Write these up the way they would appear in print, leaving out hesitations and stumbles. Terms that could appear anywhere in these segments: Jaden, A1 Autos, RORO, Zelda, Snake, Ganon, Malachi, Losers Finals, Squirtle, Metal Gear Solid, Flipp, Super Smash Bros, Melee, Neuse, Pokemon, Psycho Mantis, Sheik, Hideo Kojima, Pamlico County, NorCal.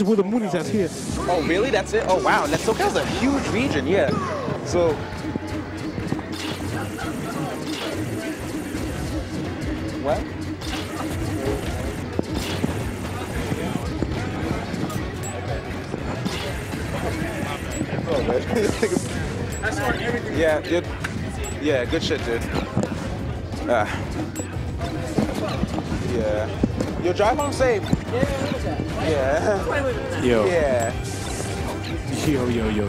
is where the moon is at here. Oh, really? That's it? Oh, wow. SoCal's a huge region, yeah. So... what? Oh, man. Yeah, good. Yeah, good shit, dude. Yeah. Yo, drive home safe. Yeah. Yo. Yeah. Yo.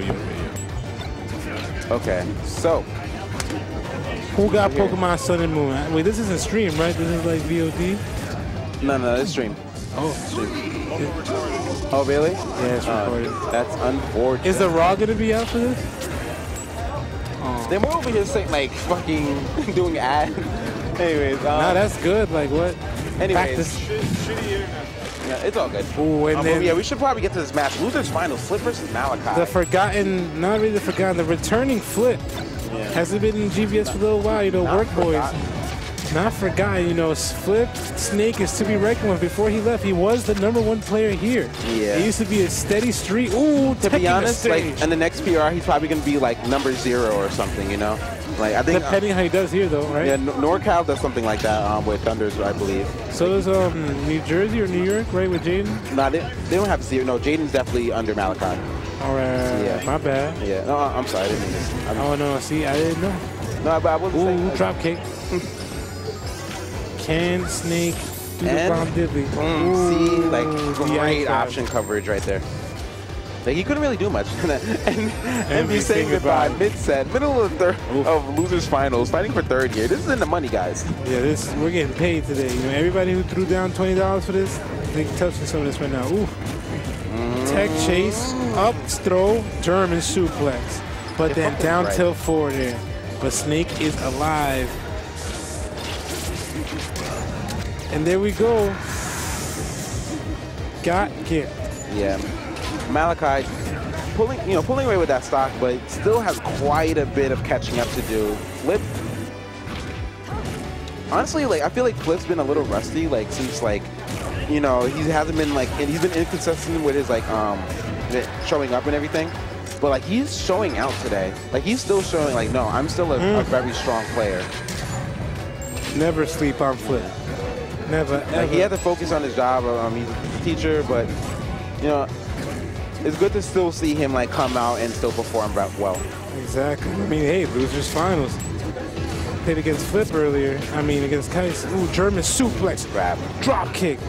Okay, so. Who got Pokemon Sun and Moon? Wait, this isn't stream, right? This is like VOD? No, it's stream. Oh, stream. Oh, really? Yeah, it's recorded. That's unfortunate. Is the RAW gonna be out for this? Oh. Then we're over here saying, like, fucking doing ads. Anyways, nah, that's good. Like, what? Anyways. Yeah, it's all good. Ooh, and then, yeah, we should probably get to this match. Losers final, Flipp versus Malachi. The forgotten, not really the forgotten, the returning Flipp. Yeah. Hasn't been in GBS for a little while, you know, work boys. Not forgotten, you know, Flipp Snake is to be reckoned with. Before he left, he was the #1 player here. Yeah. He used to be a steady street. Ooh, to be honest, like, in the next PR, he's probably going to be like #0 or something, you know? Like, I think. Depending how he does here, though, right? Yeah, NorCal does something like that with Thunders, I believe. So there's New Jersey or New York, right, with Jaden? No, they don't have zero. No, Jaden's definitely under Malachi. All right, yeah. My bad. Yeah, no, I'm sorry. I didn't mean this. Oh, no, see, I didn't know. No, but I wouldn't say. Ooh, drop kick. Can Snake do the bomb dippy? See, like, great option coverage right there. Like, he couldn't really do much. and be saying goodbye mid-set, middle of the losers finals, fighting for third here. This is in the money, guys. Yeah, this we're getting paid today. You know, everybody who threw down $20 for this, they can touch some of this right now. Ooh. Tech chase, up throw, German suplex, but then down tilt forward there. But Snake is alive. And there we go. Got kicked. Yeah. Malachi pulling away with that stock, but still has quite a bit of catching up to do. Flipp. Honestly, like, I feel like Flipp's been a little rusty, like, since, like, you know, he hasn't been, like, and he's been inconsistent with his, like, showing up and everything. But, like, he's showing out today. Like, he's still showing, like, no, I'm still a very strong player. Never sleep on Flipp. Never, ever. Like, he had to focus on his job. He's a teacher, but, you know, it's good to still see him, like, come out and still perform well. Exactly. I mean, hey, losers finals. Played against Flipp earlier. I mean, against Kais. Ooh, German suplex grab. Drop kick.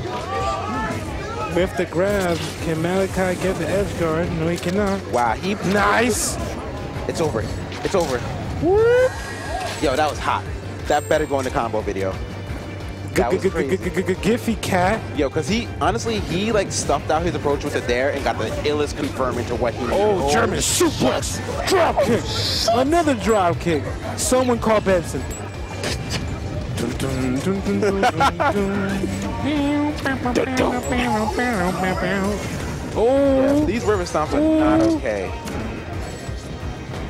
With the grab, can Malachi get the edge guard? No, he cannot. Wow, he... nice! It's over. It's over. Whoop. Yo, that was hot. That better go in the combo video. That was crazy. Giffy cat. Yo, because he, honestly, he, like, stuffed out his approach with it there and got the illest confirm into what he needed. Oh, German suplex. Drop kick. Another drop kick. Someone call Benson. Oh. Yeah, these river stomps are not okay.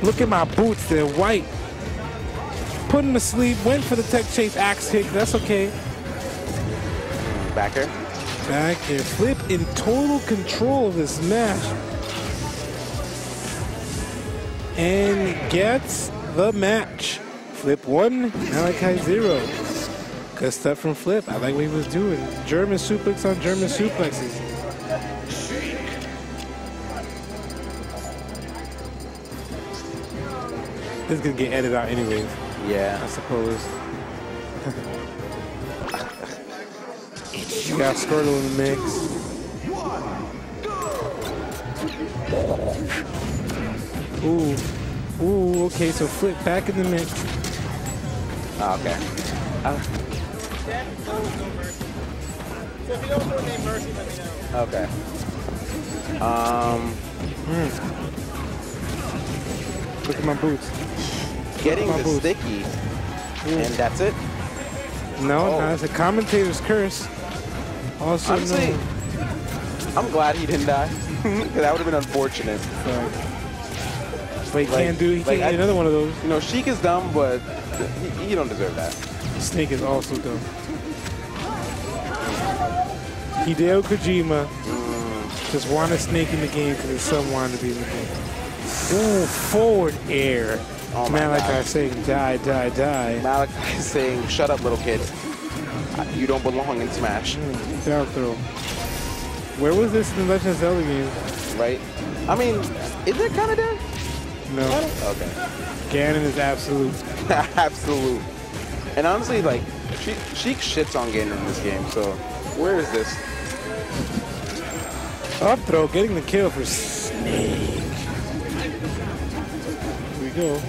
Look at my boots. They're white. Put him to sleep. Went for the tech chase. Axe kick. That's okay. Back air. Back air. Flipp in total control of this match. And gets the match. Flipp 1, Malachi 0. Good stuff from Flipp. I like what he was doing. German suplex on German suplexes. This is going to get edited out anyways. Yeah. I suppose. You got Squirtle in the mix. Ooh. Ooh, okay, so Flipp back in the mix. Oh, okay. So if you don't know the name Mercy, let me know. Okay. Look at my boots. Getting the boots. Sticky. And that's it? No, that's a commentator's curse. Also, honestly, I'm glad he didn't die. That would have been unfortunate. But he can't do, he can't get another one of those. You know, Sheik is dumb, but he don't deserve that. Snake is also dumb. Hideo Kojima. Just want to sneak in the game because there's someone to be in the game. Ooh, forward air. Oh Malachi saying, die, die, die. Malachi saying, shut up, little kid. You don't belong in Smash. Down throw. Where was this in the Legend of Zelda game? Right. I mean, is it kind of there? No. Okay. Ganon is absolute. Absolute. And honestly, like, Sheik shits on Ganon in this game, so where is this? Up throw, getting the kill for Snake. Here we go.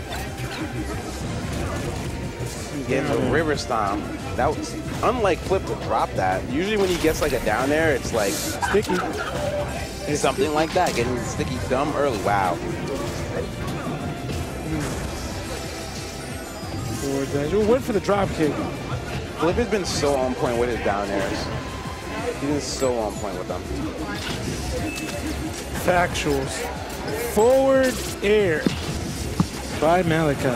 Getting the river stomp. That was unlike Flipp to drop that. Usually when he gets like a down air, it's like sticky. It's something sticky like that, getting sticky dumb early. Wow. Ooh, went for the drop kick. Flipp has been so on point with his down airs. He's been so on point with them. Factuals. Forward air by Malachi.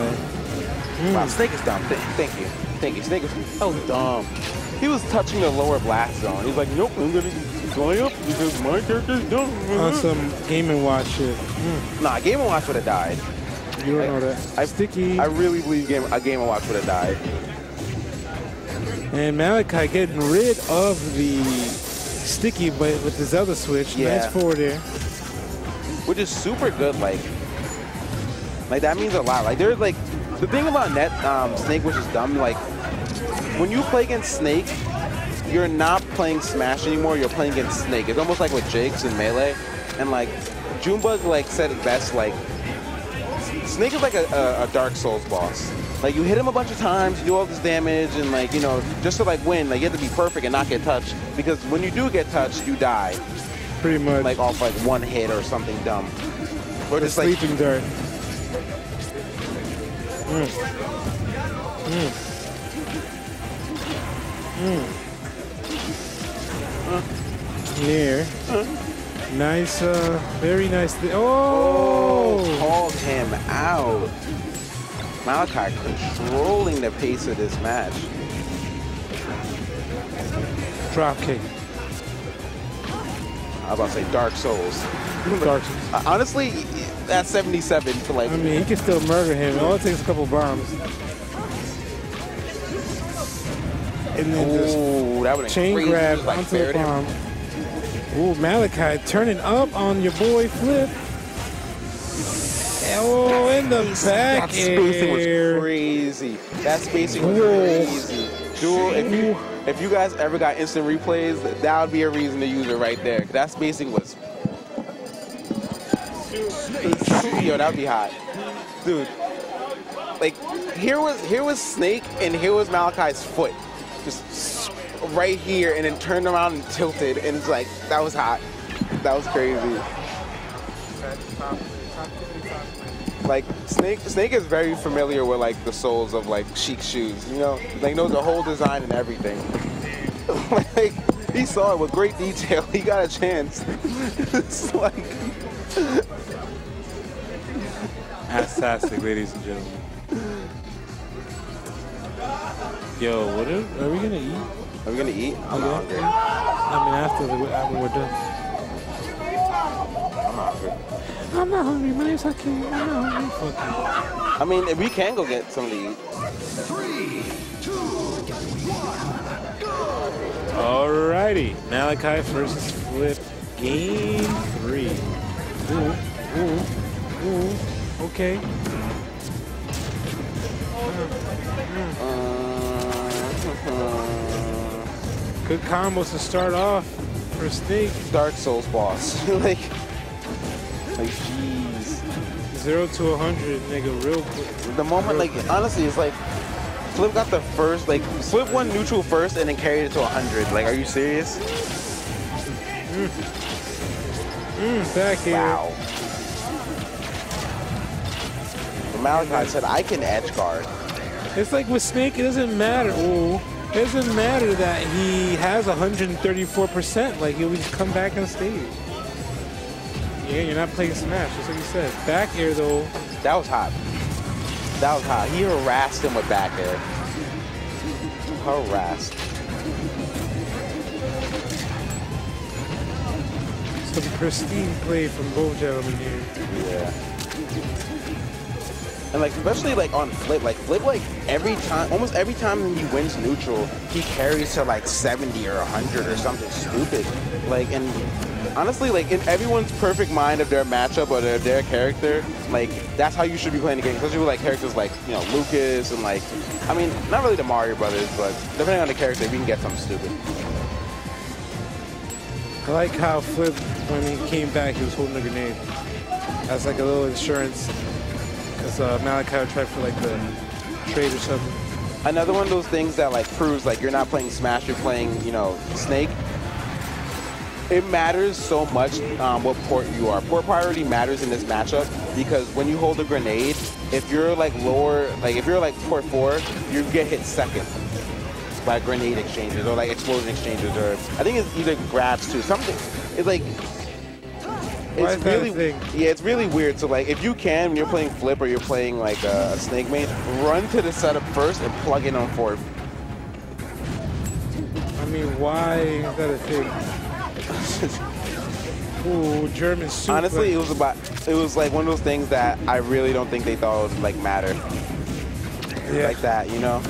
Wow, Snake is dumb. Thank you. Thank you. Snake is so dumb. He was touching the lower blast zone. He's like, nope, I'm gonna fly up because my character's dumb. On some Game & Watch shit. Nah, Game & Watch would have died. You don't know that. Sticky. I really believe Game & Watch would have died. And Malachi getting rid of the sticky, but with his other switch. Yeah. Nice forward air. Which is super good. Like that means a lot. Like there's like the thing about Snake, which is dumb. Like when you play against Snake, you're not playing Smash anymore. You're playing against Snake. It's almost like with Jake's and Melee, and like Junebug like said it best. Like Snake is like a Dark Souls boss. Like, you hit him a bunch of times, you do all this damage, and, like, you know, just to, like, win, like, you have to be perfect and not get touched. Because when you do get touched, you die. Pretty much. Like, off, like, one hit or something dumb. Or just, like... sleeping dirt. Near. Nice, very nice... Oh! Called him out. Malachi controlling the pace of this match. Dropkick. I was about to say Dark Souls. Dark Souls. Honestly, that's 77 for like... I mean, he can still murder him. It only takes a couple bombs. And then just chain grab onto the bomb. Ooh, Malachi turning up on your boy Flipp. Oh, in the back air. That spacing was crazy. That spacing was crazy. Duel, if you guys ever got instant replays, that would be a reason to use it right there. That spacing was... Yo, that would be hot. Dude. Like, here was Snake, and here was Malachi's foot. Just right here, and then turned around and tilted, and it's like, that was hot. That was crazy. Like Snake is very familiar with like the soles of like Sheik's shoes, you know. Like knows the whole design and everything. Like he saw it with great detail. He got a chance. It's like fantastic, ladies and gentlemen. Yo, what are we gonna eat? Are we gonna eat? I'm hungry. I mean, after we're done. I'm not hungry, my name's Hakeem. I'm not hungry. I mean, we can go get something to eat. 3, 2, 1, go! Alrighty. Malachi versus Flipp. Game 3. Okay. Good combos to start off for Snake. Dark Souls boss. Like, jeez. 0 to 100, nigga, real quick. The moment, like, honestly, it's like, Flipp got the first, like, Flipp won neutral first and then carried it to 100. Like, are you serious? Back here. Wow. Malachi said, I can edge guard. It's like with Snake, it doesn't matter. Ooh. It doesn't matter that he has 134%. Like, he would just come back on stage. Yeah, you're not playing Smash, that's what you said. Back air, though. That was hot. That was hot. He harassed him with back air. Harassed. for the pristine play from both gentlemen here. Yeah. And like, especially like on Flipp, like Flipp, like every time, almost every time he wins neutral, he carries to like 70 or 100 or something stupid. Like, and honestly, like in everyone's perfect mind of their matchup or their character, like that's how you should be playing the game. Especially with like characters like, you know, Lucas and like, I mean, not really the Mario Brothers, but depending on the character, we can get something stupid. I like how Flipp, when he came back, he was holding a grenade. That's like a little insurance, because Malachi tried for like the trade or something. Another one of those things that like proves like you're not playing Smash, you're playing, you know, Snake. It matters so much what port you are. Port priority matters in this matchup because when you hold a grenade, if you're like lower, like if you're like port 4, you get hit second by grenade exchanges or like explosion exchanges, or I think it's either grabs too. Something. It's like, it's really, yeah, it's really weird. So like, if you can, when you're playing Flipp or you're playing like a Snake Mage, run to the setup first and plug in on fourth. I mean, why is that a thing? Ooh, German super. Honestly, it was like one of those things that I really don't think they thought would like matter. Yeah. Like that, you know?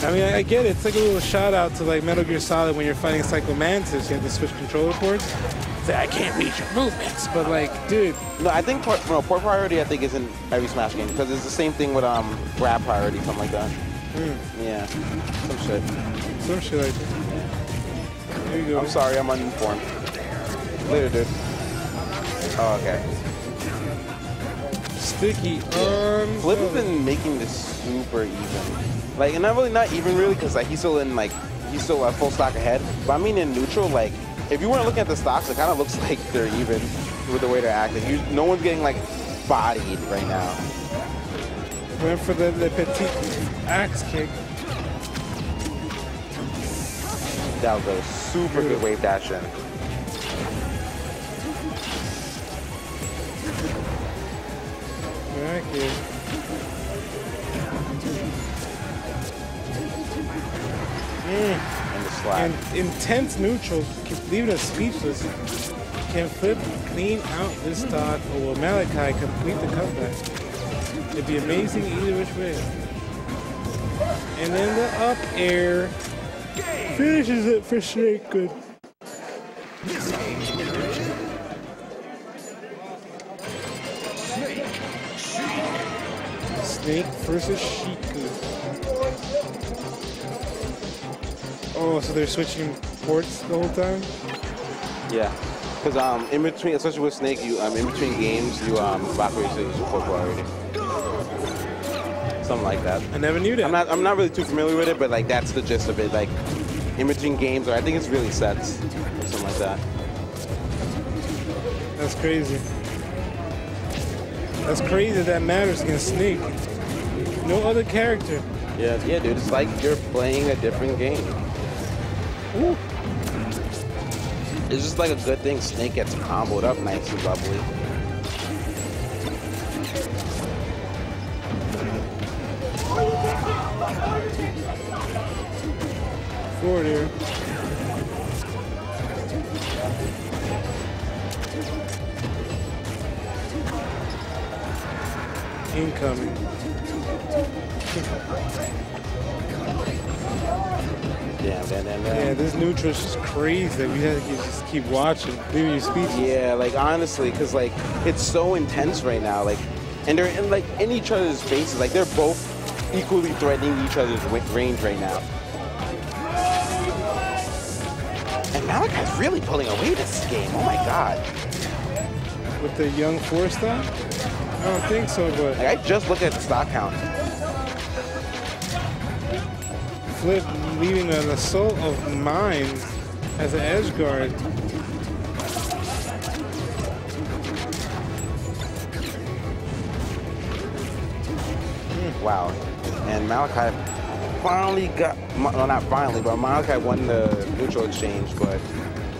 I mean, I get it. It's like a little shout out to like Metal Gear Solid when you're fighting Psycho Mantis, you have to switch controller ports. It's like, I can't read your movements, but like, dude. No, I think port priority, I think, is in every Smash game because it's the same thing with grab priority, something like that. Mm. Yeah, some shit like that. There you go. I'm sorry, I'm uninformed. Later, dude. Oh, okay. Sticky arms. Flipp has been making this super even. Like, and not even really, because like he's still full stock ahead. But I mean in neutral, like if you weren't looking at the stocks, it kind of looks like they're even with the way they're acting. No one's getting like bodied right now. Went for the petite axe kick. That was a super good wave dash in. Alright, kid. And the slide. And intense neutral, leaving us speechless. Can Flipp clean out this stock, or will Malachi complete the comeback? It'd be amazing either which way. And then the up air. Finishes it for Sheik. Good. Snake versus Sheik. Oh, so they're switching ports the whole time? Yeah, because in between, especially with Snake, you in between games you evaporate to use your port priority. Something like that. I never knew that. I'm not really too familiar with it, but like that's the gist of it. Like in between games, or I think it's really sets or something like that. That's crazy. That's crazy that matters against Snake. No other character. Yeah, yeah, dude. It's like you're playing a different game. Ooh. It's just like a good thing Snake gets comboed up nice and lovely. Forward here. Incoming. Damn. Yeah, this neutral is just crazy. We had to just keep watching. Leave your speech. Yeah, like honestly, because like it's so intense right now. Like, and they're in like in each other's faces. Like they're both equally threatening each other's range right now. And Malachi's really pulling away this game. Oh my god. With the young four stock? I don't think so, but like, I just looked at the stock count. Flipp leaving an assault of mine as an edge guard. Wow. And Malachi finally got, well not finally, but Malachi won the neutral exchange, but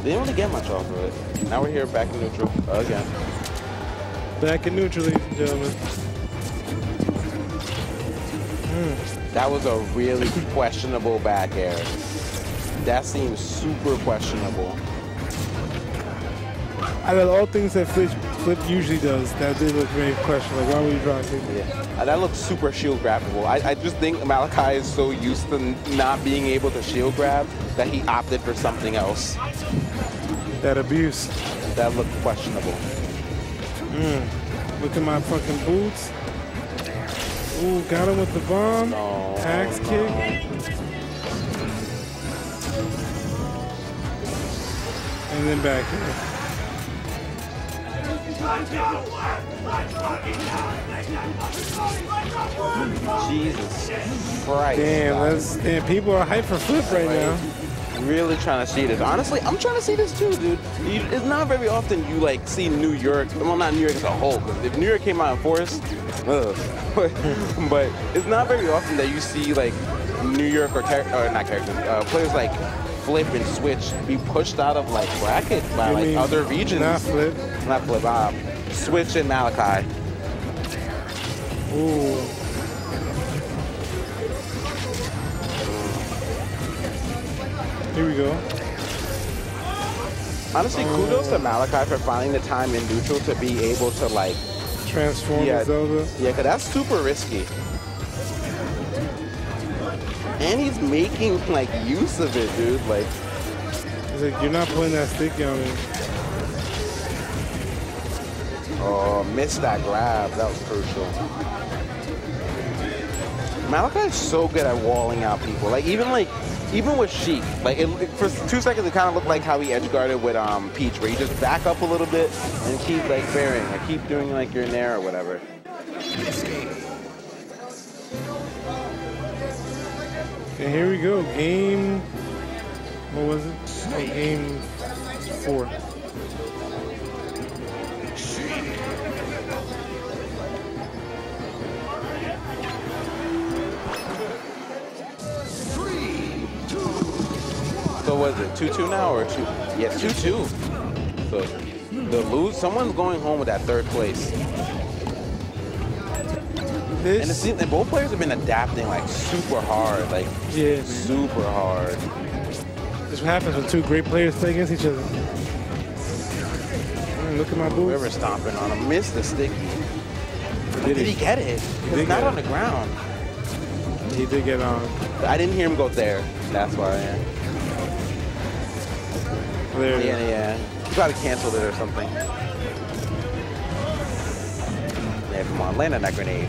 they didn't really get much off of it. Now we're here back in neutral again. Back in neutral, ladies and gentlemen. That was a really questionable back air. That seems super questionable. And then all things that Flipp usually does, that did look very questionable. Like, why were you drawing people? Yeah. That looks super shield grabbable. I just think Malachi is so used to not being able to shield grab that he opted for something else. That abuse. That looked questionable. Look at my fucking boots. Ooh, got him with the bomb. No, axe kick. And then back here. Jesus Christ. Damn, people are hyped for Flipp right now. Really trying to see this. Honestly, I'm trying to see this too, dude. It's not very often you like see New York. Well, not New York as a whole. If New York came out in force, but it's not very often that you see like New York players like Flipp and Switch be pushed out of like bracket by like other regions. Not Flipp. Not Flipp. Switch and Malachi. Ooh. Here we go. Honestly, kudos to Malachi for finding the time in neutral to be able to like transform Zelda. Yeah, because that's super risky. And he's making like use of it, dude. Like, he's like, you're not putting that stick on me. Oh, missed that grab. That was crucial. Malachi is so good at walling out people. Like even with Sheik, for 2 seconds it kind of looked like how he edge guarded with Peach, where you just back up a little bit and keep like bearing, or keep doing like you're in there or whatever. And here we go, game, what was it? Oh, game 4. So was it 2-2 now or 2? Yeah, 2-2. So someone's going home with that 3rd place. And it seems that both players have been adapting like super hard, like super hard. This is what happens when two great players play against each other. Man, look at my boots. Whoever's stomping on him missed the sticky. Did he get it? It's not on the ground. He did get on. I didn't hear him go there. That's why. Yeah, yeah. You gotta cancel it or something. Yeah, come on, land on that grenade.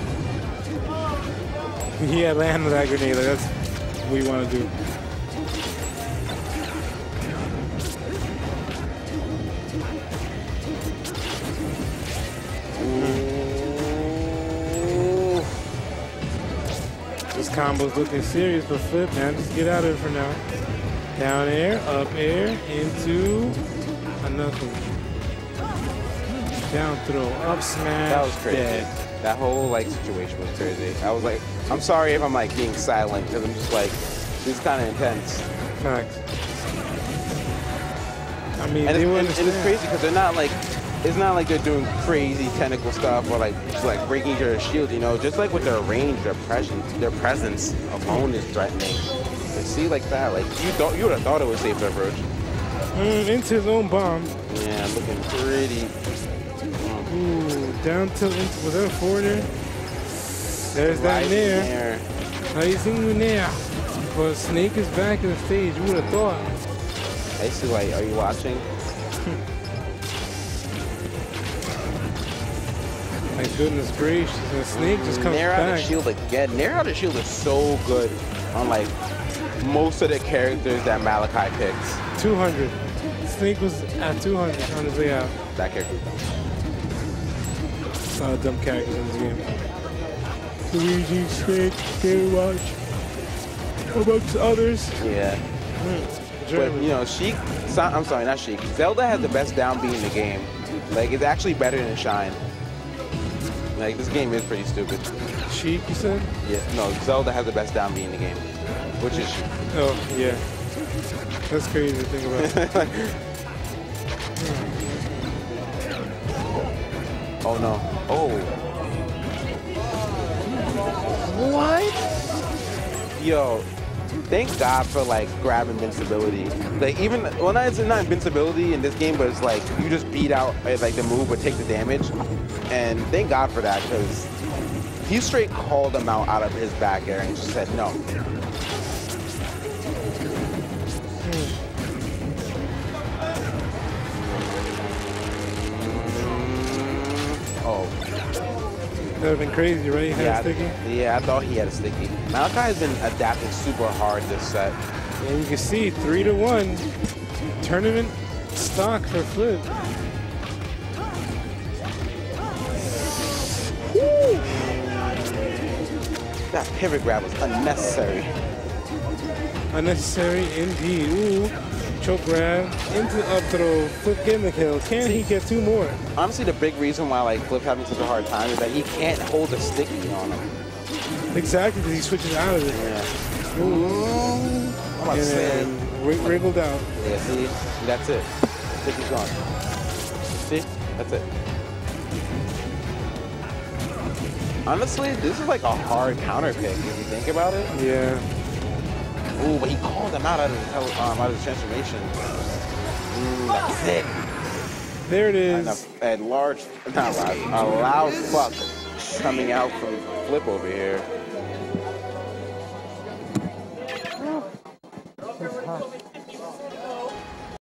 Yeah, land with that grenade. That's what we want to do. Ooh. This combo's looking serious for Flipp, man. Just get out of it for now. Down air, up air, into nothing. Down throw, up smash. That was crazy. Dead. That whole like situation was crazy. I was like, I'm sorry if I'm like being silent because I'm just like, it's kind of intense. Facts. I mean, and it's crazy because they're not like, it's not like they're doing crazy technical stuff or like just like breaking each other's shield. You know, just like with their range, their presence alone is threatening. But see like that, like you would have thought it would save their verge. Into his own bomb. Yeah, looking pretty. Ooh, down tilt into, was that a forwarder? There's that Nair. Rising Nair. But Snake is back in the stage, you would have thought. I see, like, are you watching? My goodness gracious, and Snake just comes back. Nair out of shield again. Nair out of shield is so good on, like, most of the characters that Malachi picks. 200. Snake was at 200 on his way out. That character. A lot of dumb characters in this game. Luigi, Snake, Baywatch, amongst others. Yeah. But, you know, Zelda has the best downbeat in the game. Like, it's actually better than Shine. Like, this game is pretty stupid. Sheik, you said? Yeah, no, Zelda has the best downbeat in the game. Which is Sheik. Oh, yeah. That's crazy to think about. Oh no. Oh. What? Yo, thank God for like grab invincibility. Like even, well not, it's not invincibility in this game, but it's like you just beat out like the move or take the damage. And thank God for that, because he straight called him out of his back air and just said no. That would have been crazy, right? Yeah, I thought he had a sticky. Malachi has been adapting super hard this set. Yeah, you can see 3-1 tournament stock for Flipp. Woo! That pivot grab was unnecessary. Unnecessary indeed. Ooh. Choke grab into up throw, Flipp getting the kill. Can he get two more? Honestly, the big reason why like Flipp having such a hard time is that he can't hold a sticky on him. Exactly, because he switches out of it. Yeah. Ooh. I'm about to say wriggled out. Yeah, see, that's it. Sticky's gone. See, that's it. Honestly, this is like a hard counter pick if you think about it. Yeah. Ooh, but he called him out of his transformation. Ooh, that's it. There it is. A large, not large, a loud fuck coming out from Flipp over here.